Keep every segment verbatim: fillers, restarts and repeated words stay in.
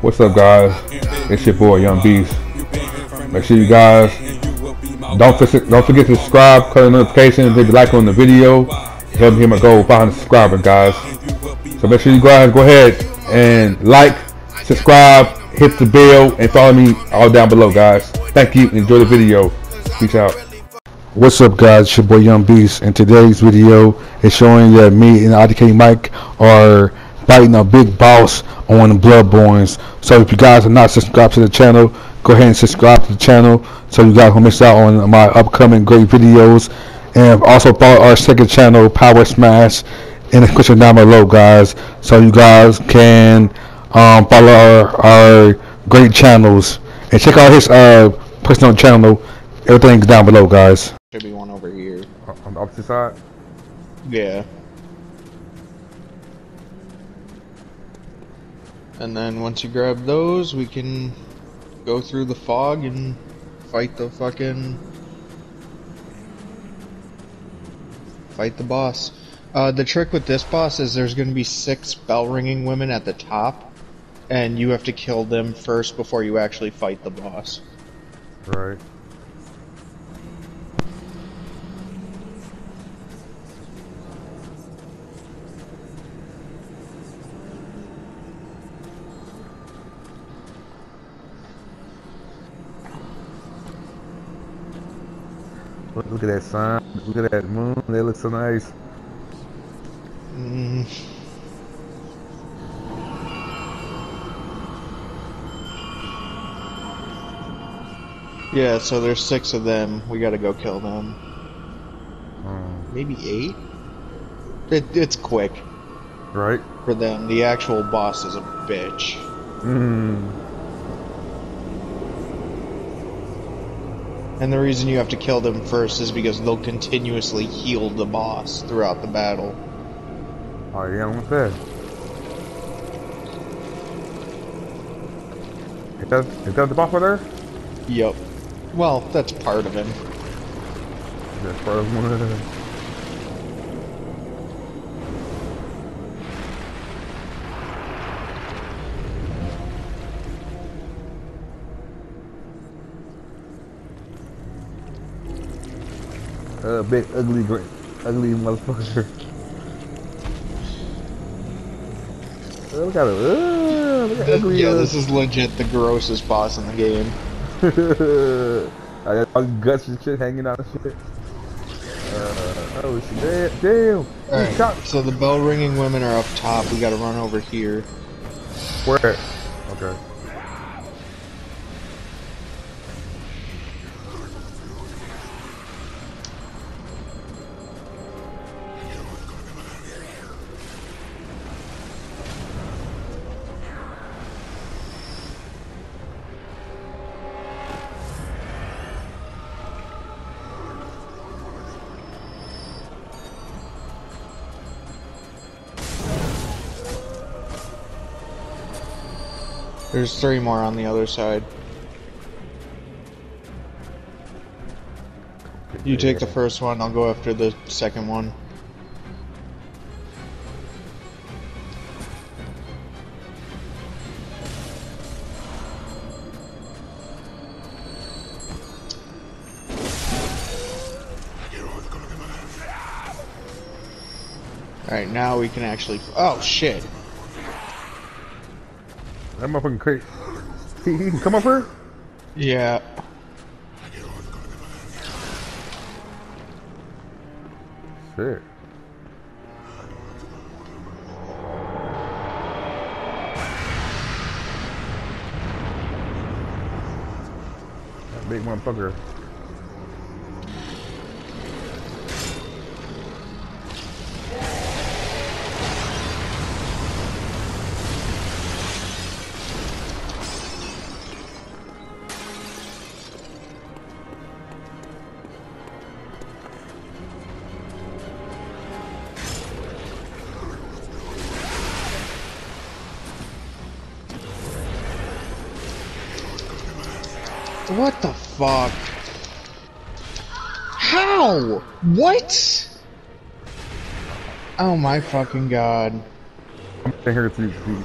What's up, guys? It's your boy Young Beast. Make sure you guys don't forget, don't forget to subscribe, click the notifications, leave a like on the video. Help me hit my goal, five hundred subscribers, guys. So make sure you guys go ahead and like, subscribe, hit the bell, and follow me all down below, guys. Thank you. Enjoy the video. Peace out. What's up, guys? It's your boy Young Beast, and today's video is showing that me and I D K Mike are fighting a big boss on Bloodborne. So if you guys are not subscribed to the channel, go ahead and subscribe to the channel so you guys will miss out on my upcoming great videos. And also follow our second channel, Power Smash, in the description down below, guys, so you guys can um, follow our, our great channels and check out his uh, personal channel. Everything's down below, guys. Should be one over here. On the opposite side? Yeah. And then once you grab those, we can go through the fog and fight the fucking... Fight the boss. Uh, the trick with this boss is there's going to be six bell-ringing women at the top, and you have to kill them first before you actually fight the boss. Right. Look at that sun, look at that moon, they look so nice. Mm. Yeah, so there's six of them, we gotta go kill them. Hmm. Maybe eight? It, it's quick. Right? For them, the actual boss is a bitch. Mm. And the reason you have to kill them first is because they'll continuously heal the boss throughout the battle. Oh yeah, what's that? Is that, is that the boss right there? Yep. Well, that's part of him. That's part of him. A uh, big ugly, great, ugly motherfucker. uh, look at him. Uh, look at this, ugly, yeah, uh, this is legit the grossest boss in the game. I got all guts and shit hanging out and shit. Uh, oh shit! Damn. Damn. Right, so the bell ringing women are up top. We gotta run over here. Where? Okay. There's three more on the other side. You take the first one, I'll go after the second one. Alright, now we can actually... Oh, shit! That motherfucking crate. He, he can come up here? Yeah. Shit. That big motherfucker. What the fuck? How? What? Oh my fucking god. I'm here to you.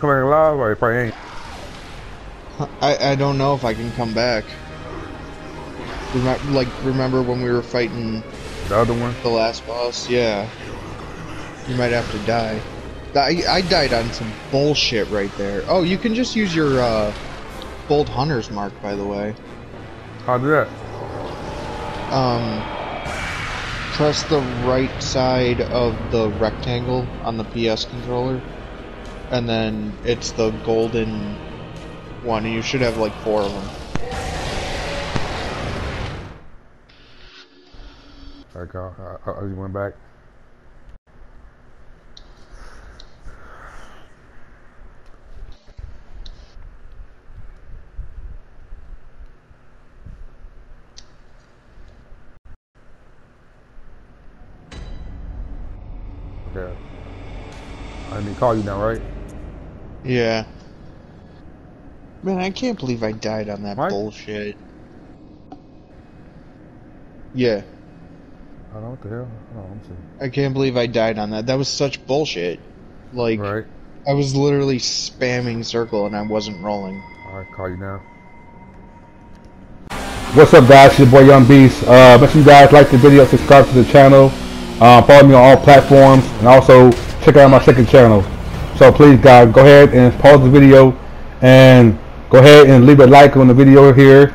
come back alive, or you probably ain't? I, I don't know if I can come back. Remi like, remember when we were fighting the other one? The last boss? Yeah. You might have to die. I, I died on some bullshit right there. Oh, you can just use your uh, Bold Hunter's Mark, by the way. How do that? Um, press the right side of the rectangle on the P S controller, and then it's the golden one. You should have like four of them. Alright, Kyle. I, I, I just went back. Okay. I need to call you now, right? Yeah. Man, I can't believe I died on that what? bullshit. Yeah. I don't know what the hell. Oh, I'm sorry. I can't believe I died on that. That was such bullshit. Like, right. I was literally spamming circle and I wasn't rolling. Alright, call you now. What's up, guys? It's your boy Young Beast. Uh, make sure you guys like the video, subscribe to the channel. Uh, follow me on all platforms, and also check out my second channel. So please, guys, go ahead and pause the video and go ahead and leave a like on the video here.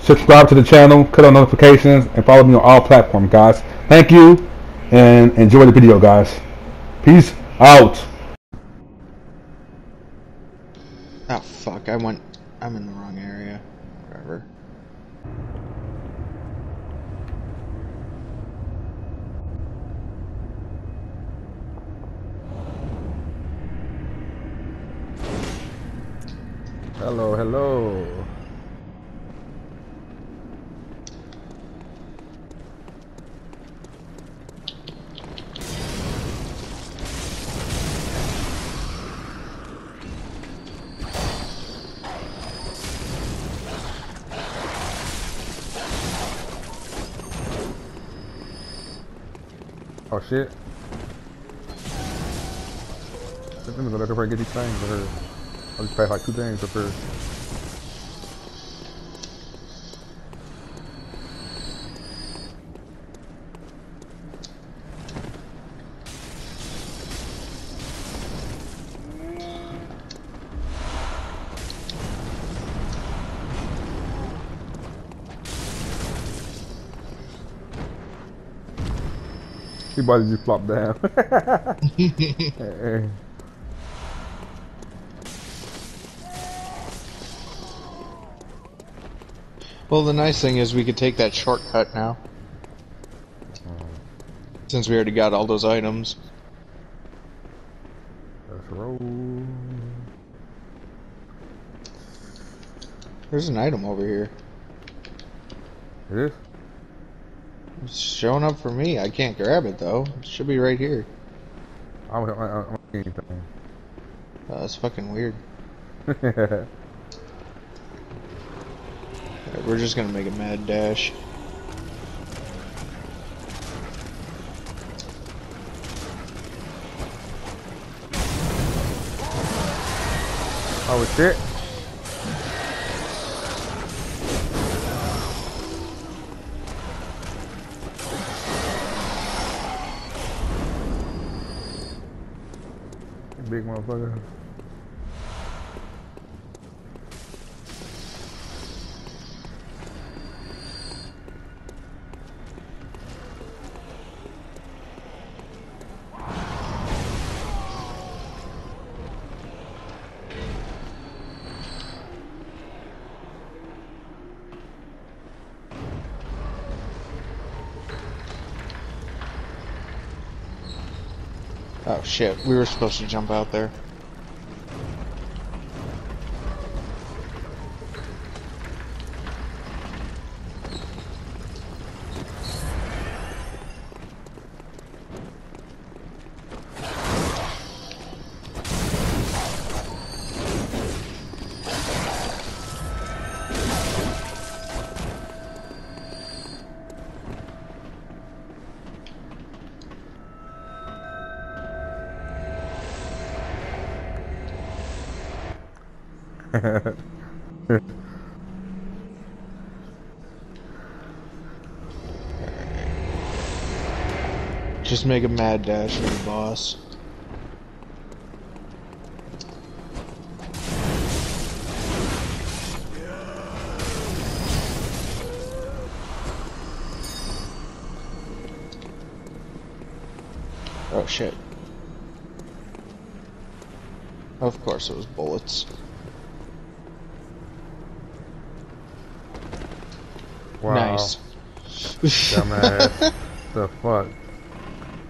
Subscribe to the channel, click on notifications, and follow me on all platforms, guys. Thank you, and enjoy the video, guys. Peace out. Oh fuck! I went. I'm in the wrong area. Whatever. Hello, hello. Oh shit. Let me go back over and get these things for her. I'll just pack like two things up here. She about to just flop down. Hey. Well, the nice thing is we could take that shortcut now. Oh. Since we already got all those items. Let's roll. There's an item over here. It is? It's showing up for me. I can't grab it, though. It should be right here. I don't want anything. Oh, that's fucking weird. We're just gonna make a mad dash. Oh shit. Big motherfucker. Oh shit, we were supposed to jump out there. Just make a mad dash for the boss. Oh shit. Of course it was bullets. Wow. Nice. Dumbass. The fuck?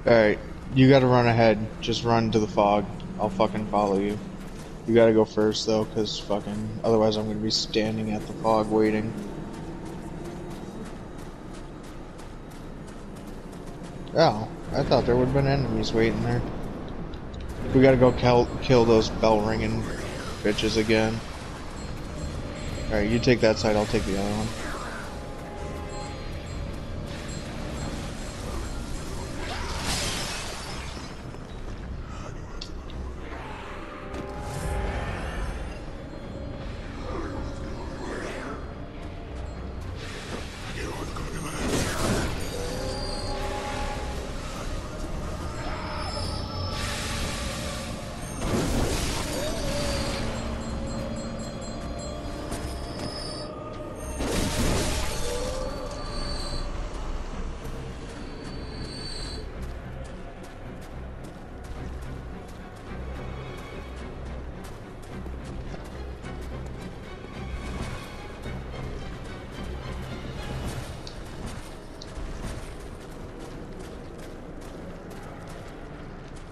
Alright, you gotta run ahead. Just run to the fog. I'll fucking follow you. You gotta go first though, cause fucking otherwise I'm gonna be standing at the fog waiting. Oh, I thought there would've been enemies waiting there. We gotta go kill, kill those bell ringing bitches again. Alright, you take that side, I'll take the other one.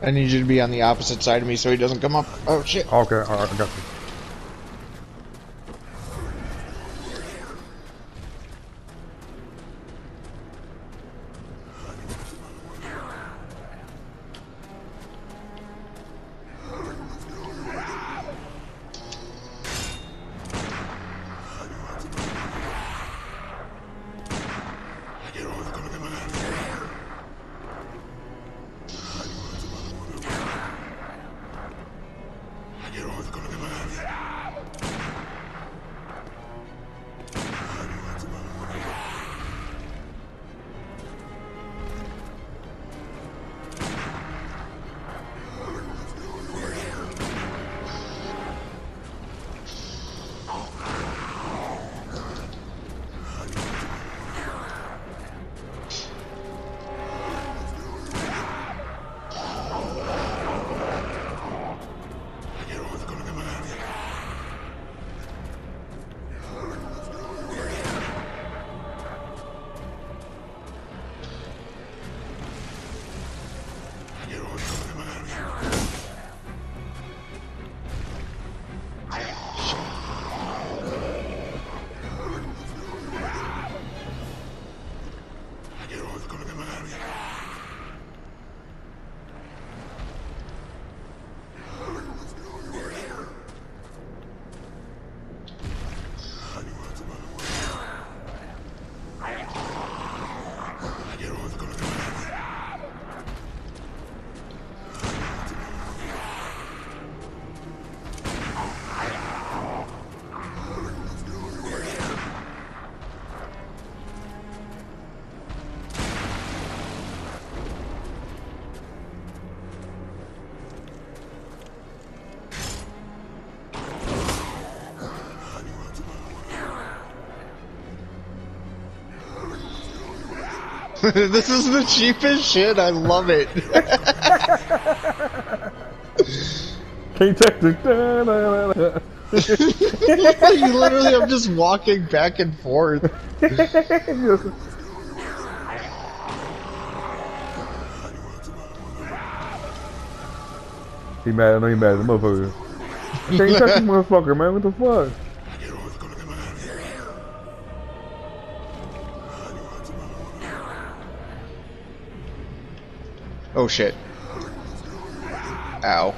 I need you to be on the opposite side of me so he doesn't come up. Oh shit. Okay, alright, I got you. This is the cheapest shit. I love it. Can't take the. You literally, I'm just walking back and forth. He mad? I know he mad. The motherfucker. Can't touch the motherfucker, man. What the fuck? Oh shit. Ow.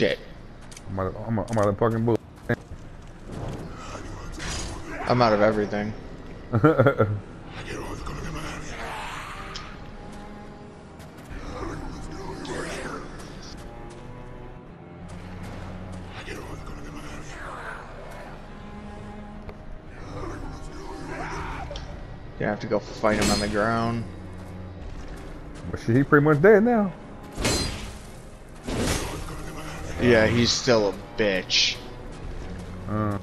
shit. I'm out of, I'm out, I'm out of fucking bull. I'm out of everything. You have to go fight him on the ground. But shit, he pretty much dead now. Yeah, he's still a bitch. Uh,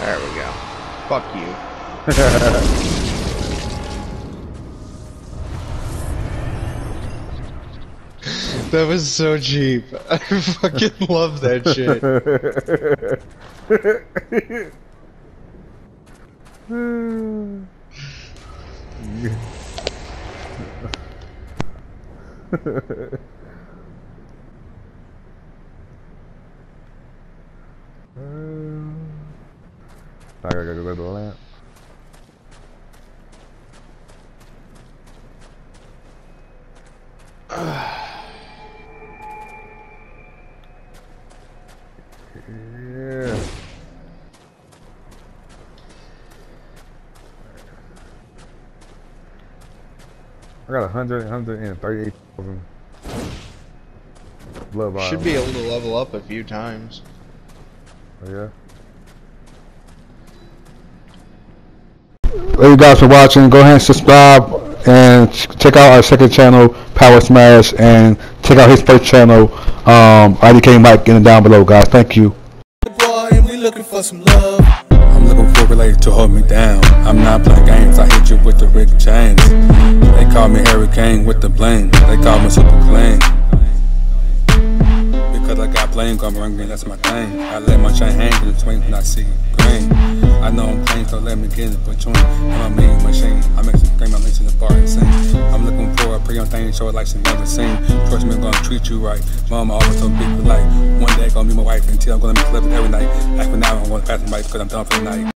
there we go. Fuck you. That was so cheap. I fucking love that shit. I gotta go to the lamp. I got a hundred, hundred and thirty-eight thousand. Blood vials. Should be able to level up a few times. Oh yeah. Thank you guys for watching. Go ahead and subscribe and check out our second channel, Power Smash, and check out his first channel, um, I D K Mike, in it down below, guys. Thank you. Boy, we looking for some love. I'm looking for related to hold me down. I'm not playing games. I hit you with the Rick James. They call me Hurricane with the blame. They call me super clean because I got blame. I'm ringing, that's my thing. I let my chain hang in the swing when I see green. I know I'm playing, so let me get it between. I'm a mean machine. I make some game. I mention the bar and sing. I'm looking for a pretty on thing, show it like she never seen. Trust me, I'm gonna treat you right. Mama always told people like one day gonna be my wife until I'm gonna be living every night. After now, I'm gonna pass my life because I'm done for the night.